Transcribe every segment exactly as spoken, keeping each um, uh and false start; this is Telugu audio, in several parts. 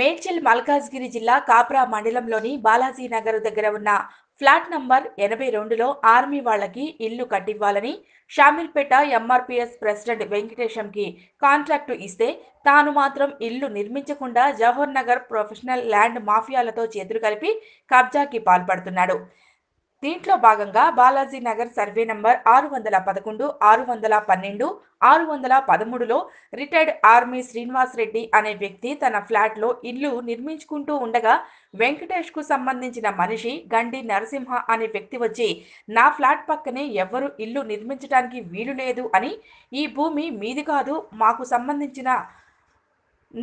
మేడ్చల్ మల్కాజ్గిరి జిల్లా కాప్రా మండలంలోని బాలాజీ నగర్ దగ్గర ఉన్న ఫ్లాట్ నంబర్ ఎనభై రెండులో ఆర్మీ వాళ్లకి ఇల్లు కట్టివ్వాలని షామీర్పేట ఎంఆర్పీఎస్ ప్రెసిడెంట్ వెంకటేశంకి కాంట్రాక్టు ఇస్తే తాను మాత్రం ఇల్లు నిర్మించకుండా జవహర్ నగర్ ప్రొఫెషనల్ ల్యాండ్ మాఫియాలతో చేతులు కలిపి కబ్జాకి పాల్పడుతున్నాడు. దీంట్లో భాగంగా బాలాజీ నగర్ సర్వే నంబర్ ఆరు వందల పదకొండు ఆరు వందల పన్నెండు ఆరు వందల పదమూడులో రిటైర్డ్ ఆర్మీ శ్రీనివాస్ రెడ్డి అనే వ్యక్తి తన ఫ్లాట్లో ఇల్లు నిర్మించుకుంటూ ఉండగా వెంకటేష్కు సంబంధించిన మనిషి గండి నరసింహ అనే వ్యక్తి వచ్చి నా ఫ్లాట్ పక్కనే ఎవ్వరూ ఇల్లు నిర్మించడానికి వీలు లేదు అని, ఈ భూమి మీది కాదు మాకు సంబంధించిన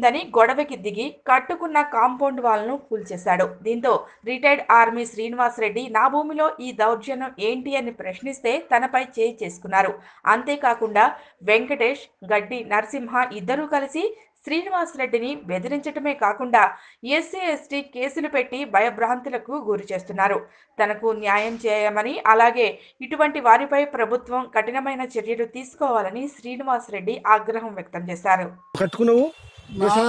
దని గొడవకి దిగి కట్టుకున్న కాంపౌండ్ వాల్ను కూల్చేశాడు. దీంతో రిటైర్డ్ ఆర్మీ శ్రీనివాస్ రెడ్డి నా భూమిలో ఈ దౌర్జన్యం ఏంటి అని ప్రశ్నిస్తే తనపై చేయి చేసుకున్నారు. అంతేకాకుండా వెంకటేష్, గడ్డి నరసింహ ఇద్దరూ కలిసి శ్రీనివాస్ రెడ్డిని బెదిరించటమే కాకుండా ఎస్సీ ఎస్టీ కేసులు పెట్టి భయభ్రాంతులకు గురి చేస్తున్నారు. తనకు న్యాయం చేయమని, అలాగే ఇటువంటి వారిపై ప్రభుత్వం కఠినమైన చర్యలు తీసుకోవాలని శ్రీనివాస్ రెడ్డి ఆగ్రహం వ్యక్తం చేశారు. నాకు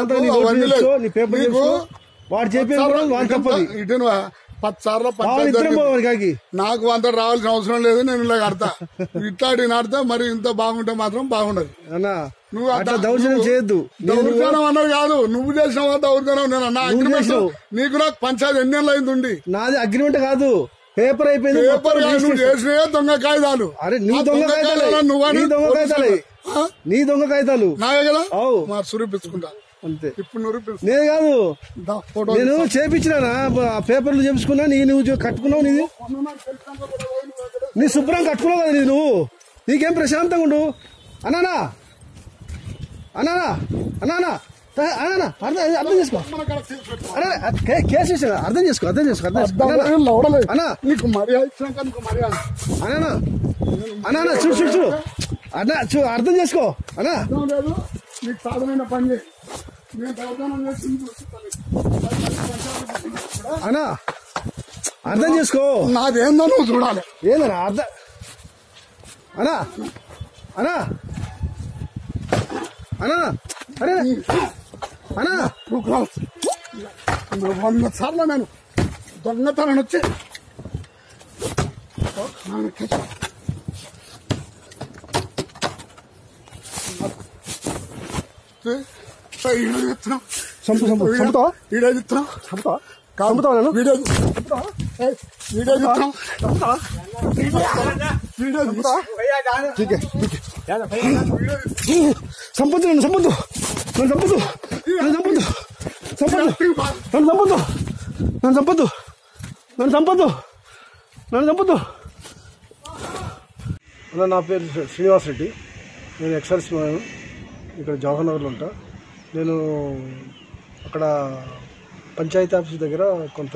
అంత రావాల్సిన అవసరం లేదు, నేను ఇలా కడతా ఇట్లాంటి నాడతా, మరి ఇంత బాగుంటే మాత్రం బాగుండదు. నువ్వు దౌర్జన్యం చేయద్దు, దౌర్జన్యం అన్నది కాదు, నువ్వు చేసిన దౌర్జన్యం. నా అగ్రిమెంట్ నీకు నాకు పంచాయతీ ఎన్ని నెలలు అయింది ఉండి, నాది అగ్రిమెంట్ కాదు, పేపర్ అయిపోయింది. పేపర్ నువ్వు చేసిన దొంగ కాగితాలు, నీ దొంగ కాగితాలు చూపించుకుంటా అంతే. ఇప్పుడు నేను కాదు, నేను చేపించినా పేపర్లు చేపించుకున్నా, నీ నువ్వు కట్టుకున్నావు, నీది నీ శుభ్రం కట్టుకున్నావు కదా, నీ నువ్వు నీకేం ప్రశాంతంగా ఉండు. అన్నానా అన్నానా అన్నానా అన్నానా అర్థం అర్థం చేసుకో, కేసు ఇచ్చిన అర్థం చేసుకో, అర్థం చేసుకో, అన్నా అన్నా చూడు చూడు చూడు అన్నా చూ అర్థం చేసుకో అన్నా. అన్నా అర్థం చేసుకో, నాదేందో నువ్వు చూడాలి. ఏందన్నా అర్థం అన్నా అన్నా అన్నా అరే అన్నా వంద సార్లు నేను దొంగతనం వచ్చి సంపద్దు నన్ను సంపద్దు నన్ను సంపద్దు. నా పేరు శ్రీనివాస్ రెడ్డి, నేను ఎక్సైజ్ మ్యాన్, ఇక్కడ జవహర్ నగర్లో ఉంటా. నేను అక్కడ పంచాయతీ ఆఫీస్ దగ్గర కొంత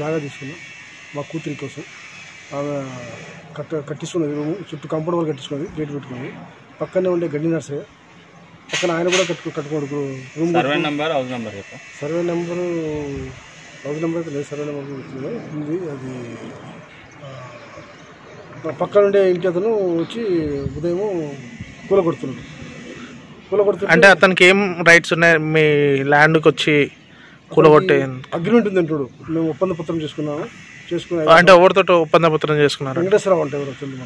జాగా తీసుకున్నా మా కూతురి కోసం. ఆమె కట్ట కట్టిస్తున్నది రూము, చుట్టూ కంపౌండ్ వాళ్ళు కట్టించుకున్నది, గేట్ పెట్టుకున్నది. పక్కనే ఉండే గడ్డి నర్సయ్య పక్కన ఆయన కూడా కట్టు కట్టుకోడు room. Survey number house number survey number house number అయితే లేదు, సర్వే నెంబర్ ఉంది. అది పక్కన ఉండే ఇంటి అతను వచ్చి ఉదయం కూల కొడుతున్నాడు. అంటే అతనికి ఏం రైట్స్ ఉన్నాయి మీ ల్యాండ్కి వచ్చి కూలగొట్టే? అగ్రిమెంట్ ఉంది అంటాడు, మేము ఒప్పంద పత్రం చేసుకున్నాము. చేసుకున్నాం అంటే ఎవరితో ఒప్పంద పత్రం చేసుకున్నారు? వెంకటేశ్వరరావు అంటే ఎవరు తెలియదు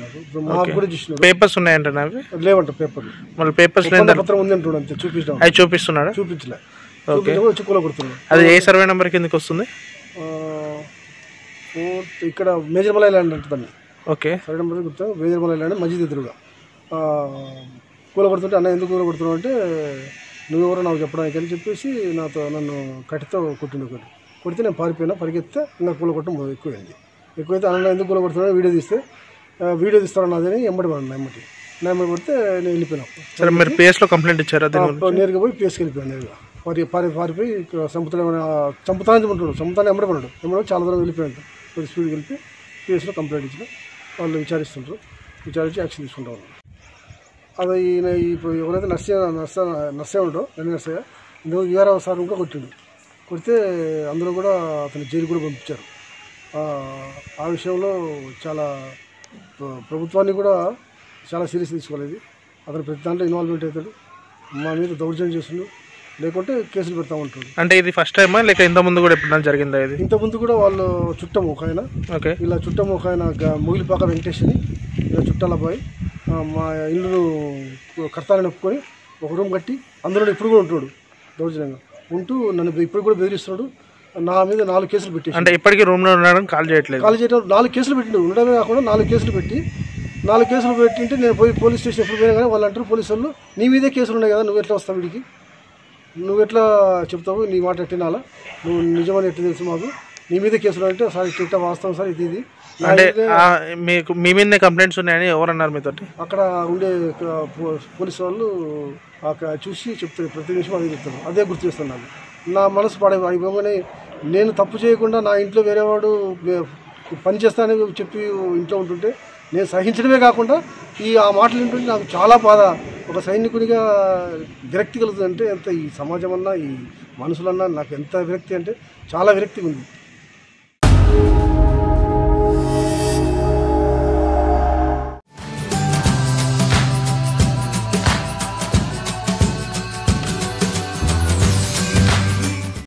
మనకు. మాకు కూడా చూసిన పేపర్స్ ఉన్నాయంటే అవి లేవంట, పేపర్లు మళ్ళీ పేపర్స్ పత్రం ఉంది అంటాడు, అంతే చూపిస్తాం. అది చూపిస్తున్నాడు, చూపించలే వచ్చి కూలగొడుతున్నాడు. అది ఏ సర్వే నెంబర్ కిందకి వస్తుంది? ఇక్కడ మేజర్ మలై ల్యాండ్ అంటుందండి. ఓకే, సర్వే నెంబర్ గుర్తు మేజర్ మలై ల్యాండ్ మస్జిద్ ఎదురుగా కూలగొడుతుంటే, అన్న ఎందుకు కూలగొడుతున్నావు అంటే నువ్వెవరో నాకు చెప్పడానికి అని చెప్పేసి నాతో నన్ను కట్టితో కొట్టిండు. ఒకటి కొడితే నేను పారిపోయినా, పరిగెత్తే ఇంకా కూలగొట్టడం ఎక్కువైంది. ఎక్కువైతే అన్న ఎందుకు కూలగొడుతున్నావు వీడియో తీస్తే, వీడియో తీస్తాను నాదని ఎంబడి పడినా, ఎంబటి నా ఎంబడి పడితే నేను వెళ్ళిపోయినా. పిఎస్లో కంప్లైంట్ ఇచ్చారా? నేరుగా పోయి పిఎస్కి వెళ్ళిపోయాను. నేరుగా పరి పారి పారిపోయి చంపుతాను చంపుతానని ఉంటున్నాడు, చంపుతానే ఎంబడి పడ్డాడు. ఎంబడి చాలా దూరం వెళ్ళిపోయాడు, కొద్ది స్పీడ్కి వెళ్ళి పిఎస్లో కంప్లైంట్ ఇచ్చిన వాళ్ళు విచారిస్తుంటారు, విచారించి యాక్షన్ తీసుకుంటారు. అది ఈయన ఇప్పుడు ఎవరైతే నర్సే నర్స నర్సే ఉండో రెండు నర్సయ్య ఇందులో యువరా సార్ కూడా కొట్టిండు. కొడితే అందరూ కూడా అతను జైలు కూడా పంపించారు. ఆ విషయంలో చాలా ప్రభుత్వాన్ని కూడా చాలా సీరియస్ తీసుకోలేదు. అతను ప్రతి దాంట్లో ఇన్వాల్వ్మెంట్ అవుతాడు, మా మీద దౌర్జన్యం చేస్తుండు, లేకుంటే కేసులు పెడతా ఉంటారు. అంటే ఇది ఫస్ట్ టైమా లేక ఇంత ముందు కూడా ఎప్పుడైనా జరిగిందా? ఇది ఇంత ముందు కూడా వాళ్ళు చుట్టం ఒక ఆయన ఓకే ఇలా చుట్టం ఒక ఆయన ముగిలిపాక వెంకటేష్ అని ఇలా చుట్టాల పోయి మా ఇల్లు కర్తాలని ఒప్పుకొని ఒక రూమ్ కట్టి అందులో ఇప్పుడు కూడా ఉంటాడు దౌర్జన్యంగా ఉంటూ నన్ను ఇప్పుడు కూడా బెదిరిస్తున్నాడు. నా మీద నాలుగు కేసులు పెట్టి అంటే ఇప్పటికీ రూమ్లో ఉండడం కాల్ చేయట్లేదు. కాల్ చేయడం నాలుగు కేసులు పెట్టిండు. ఉండడమే కాకుండా నాలుగు కేసులు పెట్టి నాలుగు కేసులు పెట్టింటే నేను పోయి పోలీస్ స్టేషన్ ఎప్పుడు పోయినా కానీ వాళ్ళు అంటారు పోలీసు వాళ్ళు నీ మీదే కేసులు ఉన్నాయి కదా నువ్వు ఎట్లా వస్తావు వీడికి నువ్వు ఎట్లా చెప్తావు నీ మాట ఎట్టినాలా నువ్వు నిజమని ఎట్లా తెలుసు మాకు నీ మీదే కేసులు అంటే సార్ ఇట్లా వాస్తవం సార్ ఇది ఇది అంటే మీకు మీ మీద కంప్లైంట్స్ ఉన్నాయని ఎవరన్నారు మీతో? అక్కడ ఉండే పోలీసు వాళ్ళు చూసి చెప్తారు ప్రతి నిమిషం అదే చెప్తారు అదే గుర్తు చేస్తున్నాను. నా మనసు పడే అయిపోగానే నేను తప్పు చేయకుండా నా ఇంట్లో వేరేవాడు పని చేస్తానని చెప్పి ఇంట్లో ఉంటుంటే నేను సహించడమే కాకుండా ఈ ఆ మాటలు ఏంటంటే నాకు చాలా బాధ. ఒక సైనికుడిగా విరక్తి కలుగుతుందంటే ఎంత ఈ సమాజం అన్నా ఈ మనుషులన్నా నాకు ఎంత విరక్తి అంటే చాలా విరక్తిగా ఉంది.